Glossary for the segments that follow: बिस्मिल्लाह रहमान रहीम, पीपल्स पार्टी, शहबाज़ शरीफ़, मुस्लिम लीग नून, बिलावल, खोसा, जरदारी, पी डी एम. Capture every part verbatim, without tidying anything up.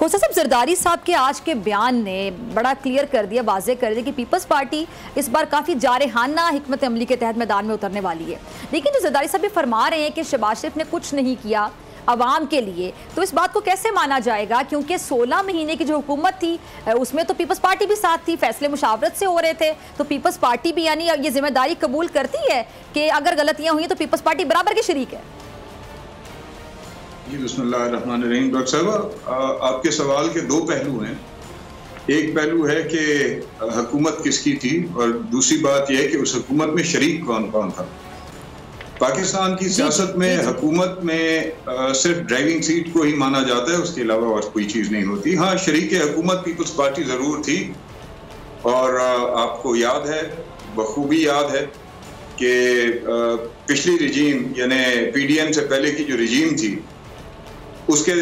खोसा साहब, जरदारी साहब के आज के बयान ने बड़ा क्लियर कर दिया, वाजे कर दिया कि पीपल्स पार्टी इस बार काफ़ी जारहाना हिकमत अमली के तहत मैदान में उतरने वाली है। लेकिन जो जरदारी साहब ये फरमा रहे हैं कि शहबाज़ शरीफ़ ने कुछ नहीं किया आवाम के लिए, तो इस बात को कैसे माना जाएगा? क्योंकि सोलह महीने की जो हुकूमत थी उसमें तो पीपल्स पार्टी भी साथ थी, फैसले मुशावरत से हो रहे थे, तो पीपल्स पार्टी भी यानी ये जिम्मेदारी कबूल करती है कि अगर गलतियां हुई तो पीपल्स पार्टी बराबर के शरीक है। जी, बिस्मिल्लाह रहमान रहीम। डॉक्टर साहब, आपके सवाल के दो पहलू हैं। एक पहलू है कि हुकूमत किसकी थी और दूसरी बात यह है कि उस हुकूमत में शरीक कौन कौन था। पाकिस्तान की सियासत में हुकूमत में आ, सिर्फ ड्राइविंग सीट को ही माना जाता है, उसके अलावा और कोई चीज़ नहीं होती। हाँ, शरीक हुकूमत पीपल्स पार्टी ज़रूर थी और आ, आपको याद है, बखूबी याद है कि पिछली रिजीम यानी पी डी एम से पहले की जो रिजीम थी उसके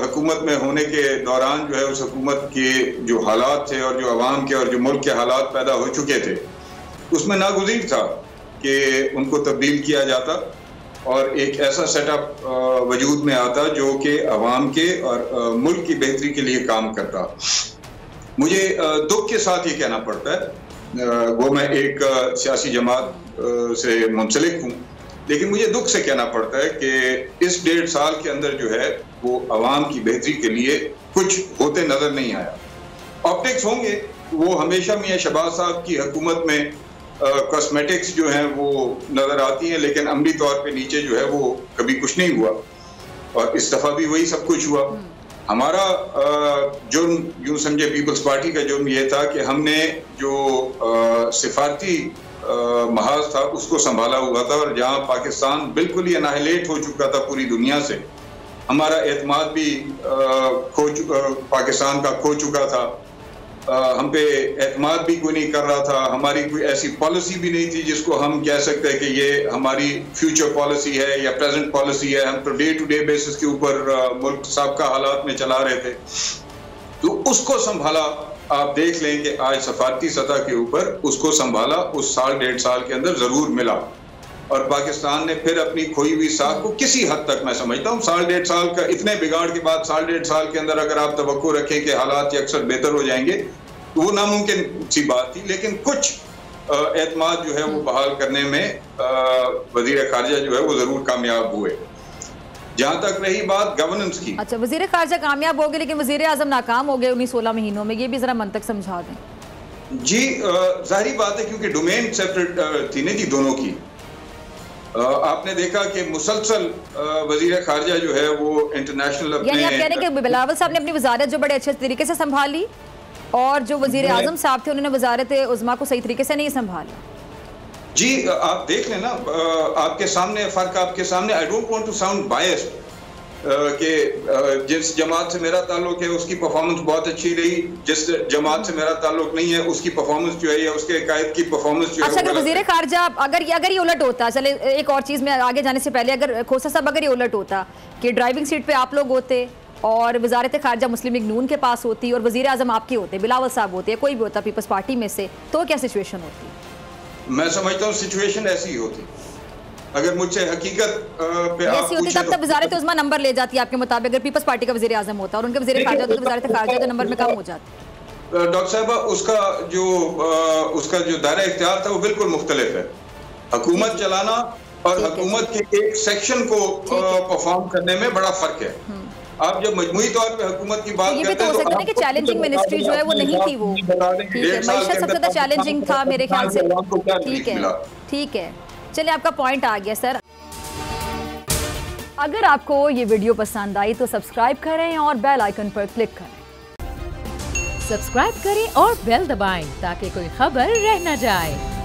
हुकूमत में होने के दौरान जो है उस हुकूमत के जो हालात थे और जो आवाम के और जो मुल्क के हालात पैदा हो चुके थे उसमें नागुज़ीर था कि उनको तब्दील किया जाता और एक ऐसा सेटअप वजूद में आता जो कि आवाम के और मुल्क की बेहतरी के लिए काम करता। मुझे दुख के साथ ये कहना पड़ता है, वो मैं एक सियासी जमात से मुंसलिक हूँ, लेकिन मुझे दुख से कहना पड़ता है कि इस डेढ़ साल के अंदर जो है वो आवाम की बेहतरी के लिए कुछ होते नज़र नहीं आया। ऑप्टिक्स होंगे, वो हमेशा मियाँ शहबाज़ साहब की हुकूमत में कॉस्मेटिक्स uh, जो हैं वो नज़र आती हैं, लेकिन अमली तौर पे नीचे जो है वो कभी कुछ नहीं हुआ और इस दफ़ा भी वही सब कुछ हुआ। हमारा uh, जुर्म यूँ समझे, पीपल्स पार्टी का जुर्म ये था कि हमने जो uh, सिफारती uh, महाज था उसको संभाला हुआ था और जहाँ पाकिस्तान बिल्कुल ही अनाहिलेट हो चुका था पूरी दुनिया से, हमारा एतमाद भी uh, खो uh, पाकिस्तान का खो चुका था, हम पे एतमाद भी कोई नहीं कर रहा था, हमारी कोई ऐसी पॉलिसी भी नहीं थी जिसको हम कह सकते हैं कि ये हमारी फ्यूचर पॉलिसी है या प्रेजेंट पॉलिसी है। हम तो डे टू डे बेसिस के ऊपर मुल्क सबका हालात में चला रहे थे, तो उसको संभाला। आप देख लें कि आज सफारती सतह के ऊपर उसको संभाला उस साल डेढ़ साल के अंदर ज़रूर मिला और पाकिस्तान ने फिर अपनी खोई हुई साख को किसी हद तक, मैं समझता हूँ साल डेढ़ साल का इतने बिगाड़ के बाद साल डेढ़ साल के अंदर अगर आप तवक्को रखें कि हालात अक्सर बेहतर हो जाएंगे तो वो नामुमकिन सी बात थी, लेकिन कुछ एतमाद जो है वो बहाल करने में वजीर खारजा जो है वो ज़रूर कामयाब हुए। जहाँ तक रही बात गवर्नेंस की, अच्छा, वजीर खारजा कामयाब हो गए लेकिन वजीर आजम नाकाम हो गए उन्हीं सोलह महीनों में, ये भी ज़रा मन तक समझा दें। जी, जाहिर बात है क्योंकि डोमेन सेपरेट थी ना जी दोनों की। आपने देखा कि मुसलसल वजीर खारजा जो है वो इंटरनेशनल अपने, आप कह रहे हैं कि बिलावल साहब ने अपनी वजारत जो बड़े अच्छे तरीके से संभाली और जो वजीर आजम साहब थे उन्होंने वजारत उज़्मा को सही तरीके से नहीं संभाला। जी, आप देख लेना, आपके सामने फ़र्क, आपके सामने I don't want to sound biased कि जिस जमात से मेरा ताल्लुक है उसकी परफॉर्मेंस बहुत अच्छी रही, जिस जमात से मेरा ताल्लुक नहीं है उसकी परफॉर्मेंस जो है या उसके कायद की परफॉर्मेंस जो है। अच्छा, अगर वज़ीर ख़ारजा अगर ये अगर ये उलट होता, चले एक और चीज़ में आगे जाने से पहले, अगर खोसा साहब अगर ये उलट होता कि ड्राइविंग सीट पे आप लोग होते और वज़ारत ख़ारजा मुस्लिम लीग नून के पास होती और वज़ीर आज़म आपके होते, बिलावल साहब होते, कोई भी होता पीपल्स पार्टी में से, तो क्या सिचुएशन होती? मैं समझता हूँ सिचुएशन ऐसी ही होती, अगर मुझसे हकीकत पे आप पूछे तब तब वज़ारत उज़्मा नंबर ले जाती है आपके मुताबिक, अगर पीपल्स पार्टी का वज़ीर आज़म होता और उनके वज़ीर ख़ारजा होता तो वज़ारत ख़ारजा का नंबर में कम हो जाता। डॉक्टर साहब, उसका जो उसका जो दायरा इख्तियार था वो बिल्कुल मुख्तलिफ है। हुकूमत चलाना और हुकूमत के एक सेक्शन को परफॉर्म करने में बड़ा फर्क है। आप जब मजमूई तौर पे हुकूमत की बात करते हैं तो सकता है कि चैलेंजिंग मिनिस्ट्री जो है वो नहीं थी, वो सबसे ज़्यादा चैलेंजिंग था मेरे ख्याल से। ठीक है, ठीक है, चलिए, आपका पॉइंट आ गया सर। अगर आपको ये वीडियो पसंद आई तो सब्सक्राइब करें और बेल आइकन पर क्लिक करें। सब्सक्राइब करें और बेल दबाएं ताकि कोई खबर रह न जाए।